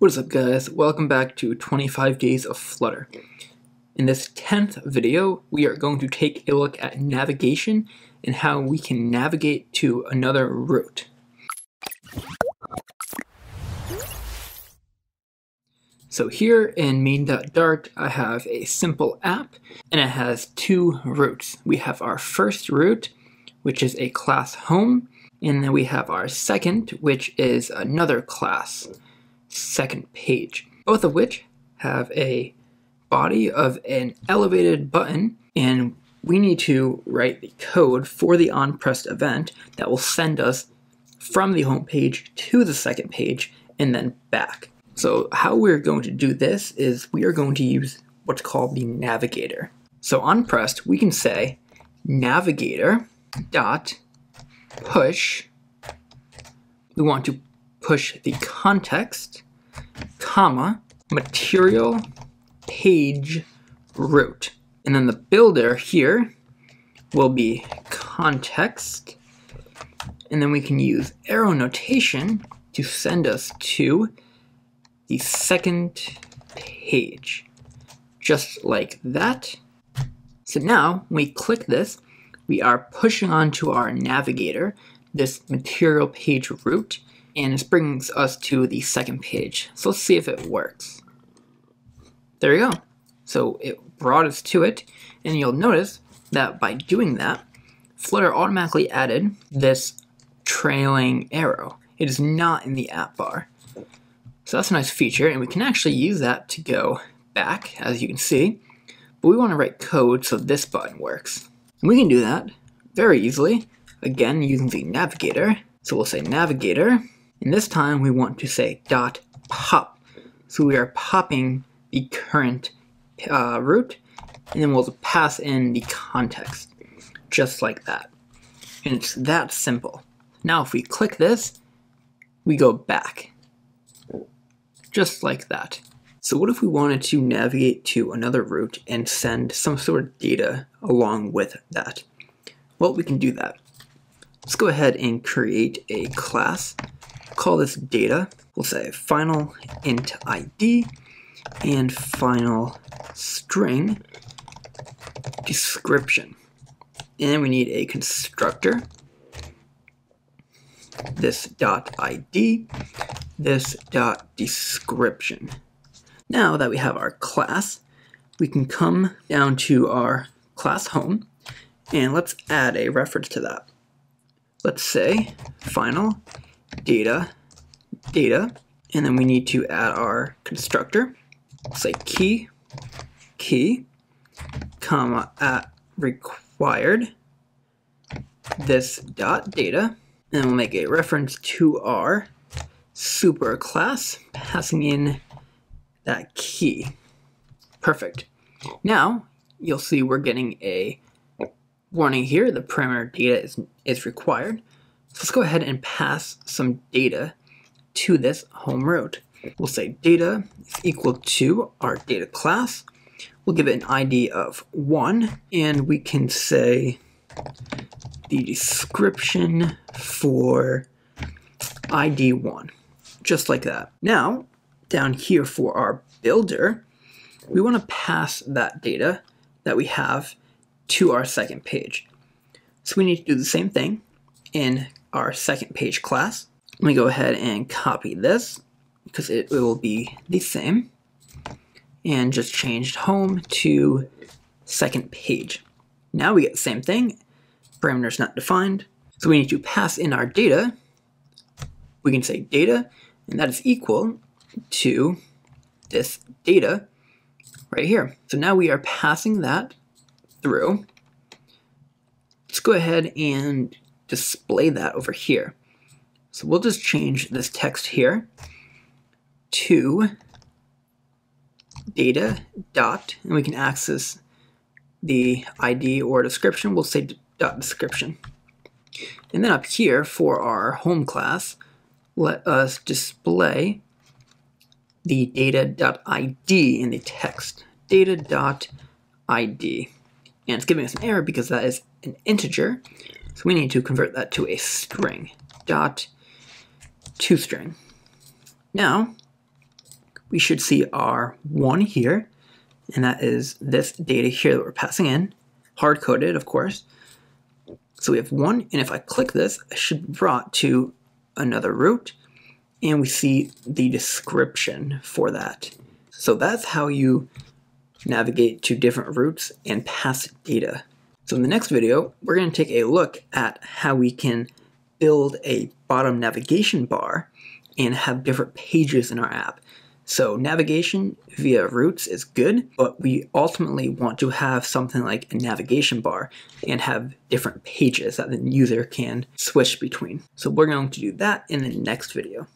What is up, guys? Welcome back to 25 Days of Flutter. In this 10th video, we are going to take a look at navigation and how we can navigate to another route. So here in main.dart, I have a simple app and it has two routes. We have our first route, which is a class home, and then we have our second, which is another class, second page, both of which have a body of an elevated button, and we need to write the code for the onPressed event that will send us from the home page to the second page and then back. So how we're going to do this is we are going to use what's called the navigator. So onPressed, we can say navigator dot push. We want to push the context, comma, material page route. And then the builder here will be context. And then we can use arrow notation to send us to the second page, just like that. So now when we click this, we are pushing onto our navigator this material page route, and this brings us to the second page. So let's see if it works. There we go. So it brought us to it, and you'll notice that by doing that, Flutter automatically added this trailing arrow. It is not in the app bar. So that's a nice feature, and we can actually use that to go back, as you can see. But we want to write code so this button works. And we can do that very easily, again, using the navigator. So we'll say navigator. And this time we want to say dot pop. So we are popping the current route, and then we'll pass in the context, just like that. And it's that simple. Now if we click this, we go back, just like that. So what if we wanted to navigate to another route and send some sort of data along with that? Well, we can do that. Let's go ahead and create a class. Call this data. We'll say final int ID and final string description. And then we need a constructor. This dot ID, this dot description. Now that we have our class, we can come down to our class home, and let's add a reference to that. Let's say final data, and then we need to add our constructor. Say key, comma, at required, this dot data, and we'll make a reference to our super class, passing in that key. Perfect. Now you'll see we're getting a warning here, the parameter data is required. So let's go ahead and pass some data to this home route. We'll say data is equal to our data class. We'll give it an ID of 1, and we can say the description for ID 1, just like that. Now, down here for our builder, we want to pass that data that we have to our second page. So we need to do the same thing in our second page class. Let me go ahead and copy this because it will be the same, and just changed home to second page. Now we get the same thing, parameters not defined. So we need to pass in our data. We can say data, and that is equal to this data right here. So now we are passing that through. Let's go ahead and display that over here. So we'll just change this text here to data dot, and we can access the ID or description. We'll say dot description. And then up here for our home class, let us display the data dot ID in the text, data dot ID. And it's giving us an error because that is an integer. So we need to convert that to a string, dot toString. Now we should see our one here, and that is this data here that we're passing in, hard-coded, of course. So we have one, and if I click this, it should be brought to another route, and we see the description for that. So that's how you navigate to different routes and pass data. So in the next video, we're going to take a look at how we can build a bottom navigation bar and have different pages in our app. So navigation via routes is good, but we ultimately want to have something like a navigation bar and have different pages that the user can switch between. So we're going to do that in the next video.